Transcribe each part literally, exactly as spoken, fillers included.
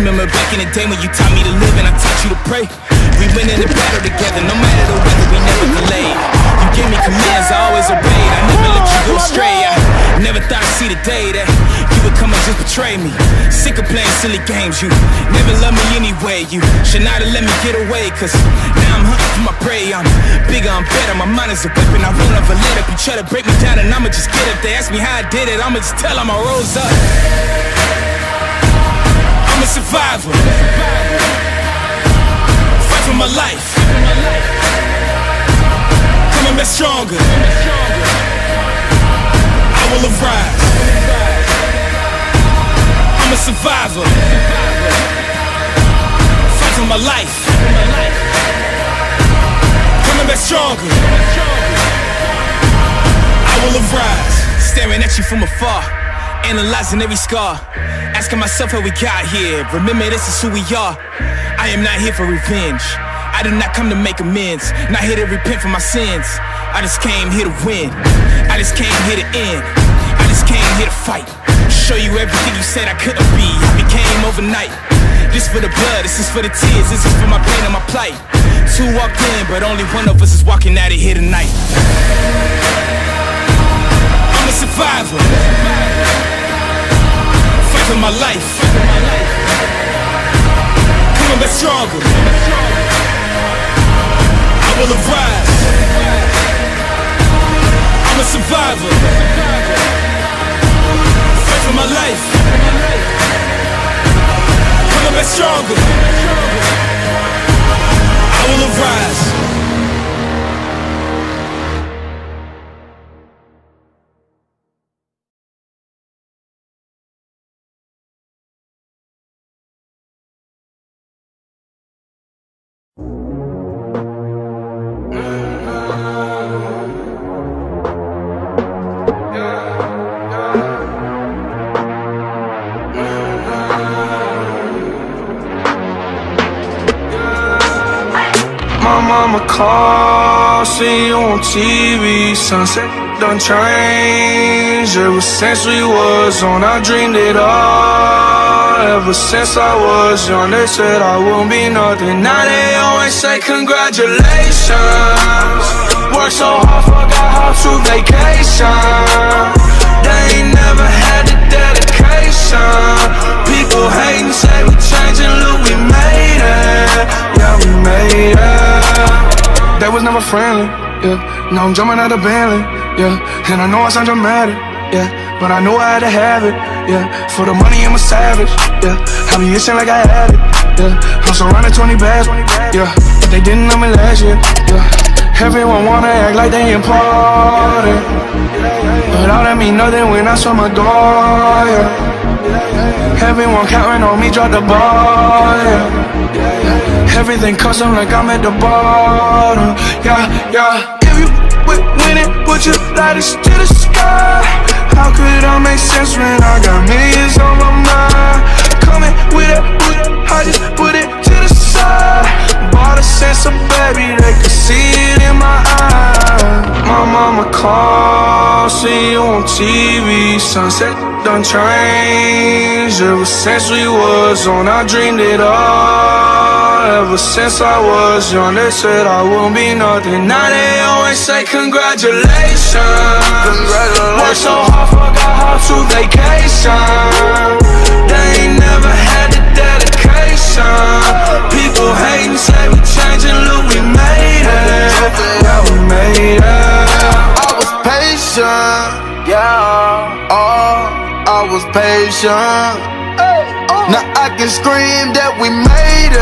Remember back in the day when you taught me to live and I taught you to pray. We went in the battle together, no matter the weather, we never delayed. You gave me commands, I always obeyed. I never let you go astray. I never thought I'd see the day that you would come and just betray me. Sick of playing silly games, you never loved me anyway. You should not have let me get away, cause now I'm hunting for my prey. I'm bigger, I'm better, my mind is a weapon. I won't ever let up. You try to break me down and I'ma just get up. They ask me how I did it, I'ma just tell them I rose up. I'm a survivor. Fight for my life. Coming back stronger. I will arise. I'm a survivor. Fight for my life. Coming back stronger. I will arise. Staring at you from afar, analyzing every scar. Asking myself how we got here. Remember, this is who we are. I am not here for revenge. I did not come to make amends. Not here to repent for my sins. I just came here to win. I just came here to end. I just came here to fight. Show you everything you said I couldn't be. I became overnight. This for the blood, this is for the tears. This is for my pain and my plight. Two walked in, but only one of us is walking out of here tonight. I'm a survivor. My life, coming back stronger. I will arise. I'm a survivor. Fight for my life. Coming back stronger. I will arise. T V sunset done changed. Ever since we was on, I dreamed it all. Ever since I was young, they said I won't be nothing. Now they always say congratulations. Worked so hard, forgot how to vacation. They ain't never had the dedication. People hating, say we changing, look, we made it. Yeah, we made it. They was never friendly. Yeah, now I'm jumping out of Bentley, yeah. And I know I sound dramatic, yeah, but I know I had to have it, yeah. For the money I'm a savage, yeah. I be itching like I had it, yeah. I'm surrounded twenty bags, yeah. But they didn't know me last year, yeah. Everyone wanna act like they important, but all that mean nothing when I saw my door, yeah. Everyone counting on me, drop the ball, yeah. Everything custom like I'm at the bottom, yeah, yeah. If you w win it, put your lightest to the sky. How could I make sense when I got millions on my mind? Coming with it, I just put it to the side. Bought a sense of baby, they could see it in my eyes. My mama called, see you on T V, sunset done changed. Ever since we was on, I dreamed it all. Ever since I was young, they said I won't be nothing. Now they always say congratulations. Congratulations. Worked so hard, forgot how to vacation. They ain't never had the dedication. People hating, say we changing, look, we made it. Yeah, we made it. I was patient, yeah. Oh, I was patient. Now I can scream that we made it.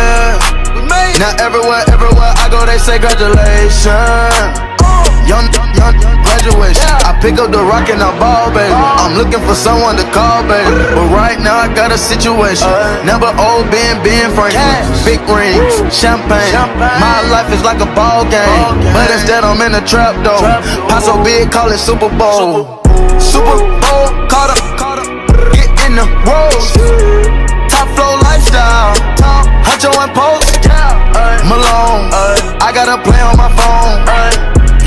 We made it. Now everywhere, everywhere I go, they say congratulations. Oh. Young, young, graduation. Yeah. I pick up the rock and I ball, baby. Oh. I'm looking for someone to call, baby. But right now I got a situation. Uh. Number old Ben, Ben Franklin. Cash. Big rings, champagne. champagne. My life is like a ball game, ball game. But instead I'm in a trap though. Trap. Paso big, call it Super Bowl. Super Bowl, caught up, caught up. Get in the road. Top flow lifestyle, top Huncho and Post, yeah. Ay, Malone, ay, I gotta play on my phone, ay,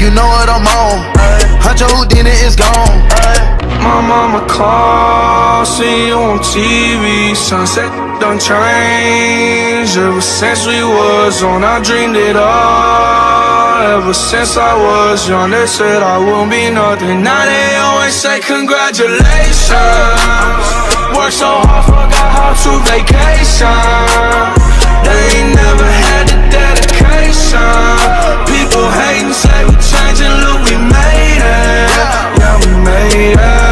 you know what I'm on, ay, Huncho Houdini is gone, ay. My mama called, see you on T V, sunset done changed. Ever since we was on, I dreamed it all. Ever since I was young, they said I won't be nothing. Now they always say congratulations. Worked so hard, forgot how to vacation. They ain't never had the dedication. People hating, say we changing, look we made it. Yeah, we made it.